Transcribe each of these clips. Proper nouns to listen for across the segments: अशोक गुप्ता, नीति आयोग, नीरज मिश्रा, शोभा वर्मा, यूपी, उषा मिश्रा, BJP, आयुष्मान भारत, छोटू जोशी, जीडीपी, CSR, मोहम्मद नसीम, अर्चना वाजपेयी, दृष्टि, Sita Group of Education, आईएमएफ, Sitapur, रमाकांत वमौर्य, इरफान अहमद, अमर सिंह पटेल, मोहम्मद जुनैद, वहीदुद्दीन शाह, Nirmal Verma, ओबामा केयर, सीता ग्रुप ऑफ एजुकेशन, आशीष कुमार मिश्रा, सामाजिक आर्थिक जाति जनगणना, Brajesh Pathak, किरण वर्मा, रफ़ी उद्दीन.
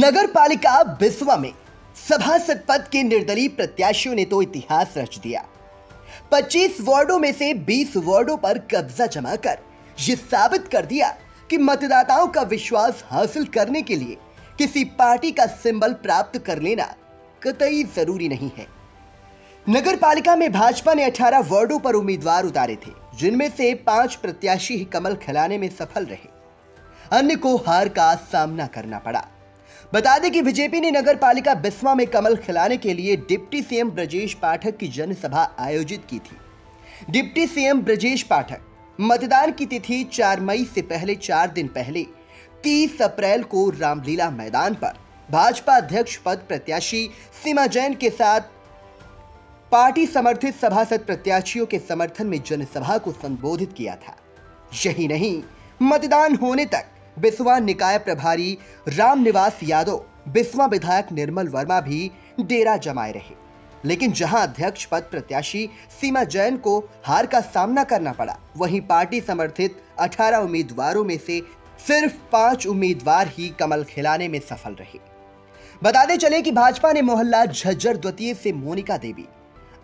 नगर पालिका बिस्वा में सभासद पद के निर्दलीय प्रत्याशियों ने तो इतिहास रच दिया। 25 वार्डों में से 20 वार्डों पर कब्जा जमा कर ये साबित कर दिया कि मतदाताओं का विश्वास हासिल करने के लिए किसी पार्टी का सिंबल प्राप्त कर लेना कतई जरूरी नहीं है। नगर पालिका में भाजपा ने 18 वार्डों पर उम्मीदवार उतारे थे, जिनमें से 5 प्रत्याशी ही कमल खिलाने में सफल रहे, अन्य को हार का सामना करना पड़ा। बता दें कि बीजेपी ने नगर पालिका बिस्वा में कमल खिलाने के लिए डिप्टी सीएम ब्रजेश पाठक की जनसभा आयोजित की थी। डिप्टी सीएम ब्रजेश पाठक मतदान की तिथि 4 मई से पहले 4 दिन पहले 30 अप्रैल को रामलीला मैदान पर भाजपा अध्यक्ष पद प्रत्याशी सीमा जैन के साथ पार्टी समर्थित सभासद प्रत्याशियों के समर्थन में जनसभा को संबोधित किया था। यही नहीं, मतदान होने तक बिस्वा निकाय प्रभारी रामनिवास यादव, बिस्वा विधायक निर्मल वर्मा भी डेरा जमाए रहे। लेकिन जहां अध्यक्ष पद प्रत्याशी सीमा जैन को हार का सामना करना पड़ा, वहीं पार्टी समर्थित 18 उम्मीदवारों में से सिर्फ 5 उम्मीदवार ही कमल खिलाने में सफल रहे। बताते चले कि भाजपा ने मोहल्ला झज्जर द्वितीय से मोनिका देवी,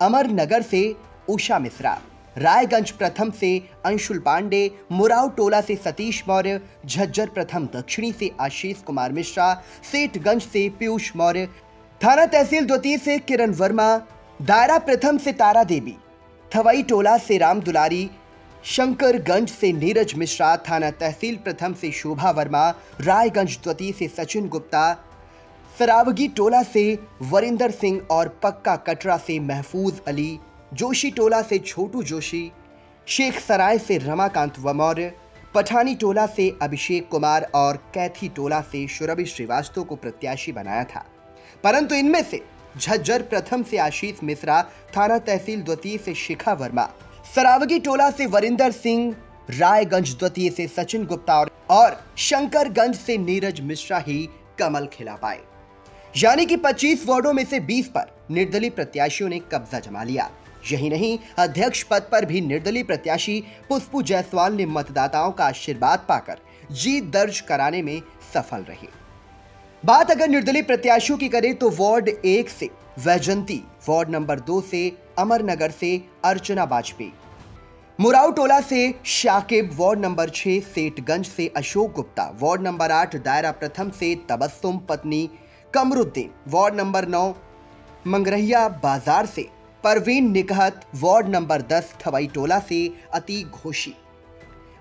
अमर नगर से उषा मिश्रा, रायगंज प्रथम से अंशुल पांडे, मुराव टोला से सतीश मौर्य, झज्जर प्रथम दक्षिणी से आशीष कुमार मिश्रा, सेठगंज से पीयूष मौर्य, थाना तहसील द्वितीय से किरण वर्मा, दायरा प्रथम से तारा देवी, थवई टोला से राम दुलारी, शंकरगंज से नीरज मिश्रा, थाना तहसील प्रथम से शोभा वर्मा, रायगंज द्वितीय से सचिन गुप्ता, सरावगी टोला से वरिंदर सिंह और पक्का कटरा से महफूज अली, जोशी टोला से छोटू जोशी, शेख सराय से रमाकांत वमौर्य, पठानी टोला से अभिषेक कुमार और कैथी टोला से सुरभि श्रीवास्तव को प्रत्याशी बनाया था। परंतु इनमें से झज्जर प्रथम से आशीष मिश्रा, थाना तहसील द्वितीय से शिखा वर्मा, सरावगी टोला से वरिंदर सिंह, रायगंज द्वितीय से सचिन गुप्ता और शंकरगंज से नीरज मिश्रा ही कमल खिला पाए। यानी कि 25 वार्डों में से 20 पर निर्दलीय प्रत्याशियों ने कब्जा जमा लिया। यही नहीं, अध्यक्ष पद पर भी निर्दलीय प्रत्याशी पुष्पू जायसवाल ने मतदाताओं का आशीर्वाद पाकर जीत दर्ज कराने में सफल रहे। बात अगर निर्दलीय प्रत्याशियों की करें तो वार्ड 1 से वैजंती, वार्ड नंबर 2 से अमरनगर से अर्चना वाजपेयी, मुराव टोला से शाकिब, वार्ड नंबर 6 सेठगंज से अशोक गुप्ता, वार्ड नंबर 8 दायरा प्रथम से तबस्सुम पत्नी कमरुद्दीन, वार्ड नंबर 9 मंगरहिया बाजार से परवीन निकहत, वार्ड नंबर 10 थवाई टोला से अतीक घोषी,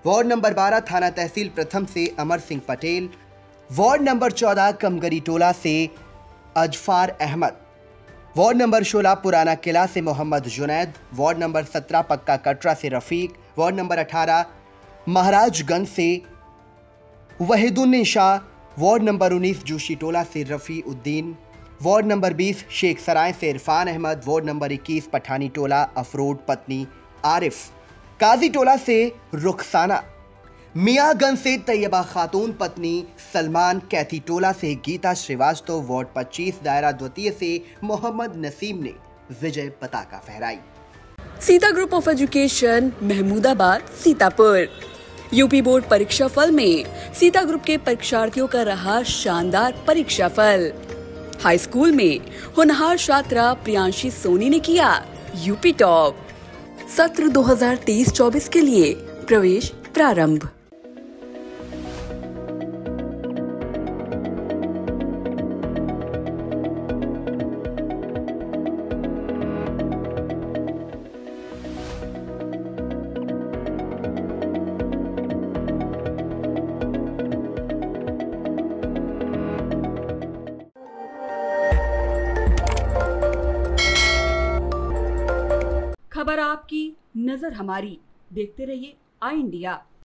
वार्ड नंबर 12 थाना तहसील प्रथम से अमर सिंह पटेल, वार्ड नंबर 14 कमगरी टोला से अजफार अहमद, वार्ड नंबर 16 पुराना किला से मोहम्मद जुनैद, वार्ड नंबर 17 पक्का कटरा से रफीक, वार्ड नंबर 18 महाराजगंज से वहीदुद्दीन शाह, वार्ड नंबर 19 जोशी टोला से रफ़ी उद्दीन, वार्ड नंबर 20 शेख सराय से इरफान अहमद, वार्ड नंबर 21 पठानी टोला अफरोड पत्नी आरिफ, काजी टोला से रुखसाना, मियाँगंज से तैयबा खातून पत्नी सलमान, कैथी टोला से गीता श्रीवास्तव, वार्ड 25 दायरा द्वितीय से मोहम्मद नसीम ने विजय पताका फहराई। सीता ग्रुप ऑफ एजुकेशन, Mahmudabad, Sitapur. यूपी board परीक्षा फल में सीता ग्रुप के परीक्षार्थियों का रहा शानदार परीक्षा फल। हाई स्कूल में होनहार छात्रा प्रियांशी सोनी ने किया यूपी टॉप। सत्र 2023-24 के लिए प्रवेश प्रारंभ। खबर आपकी, नजर हमारी। देखते रहिए आई इंडिया।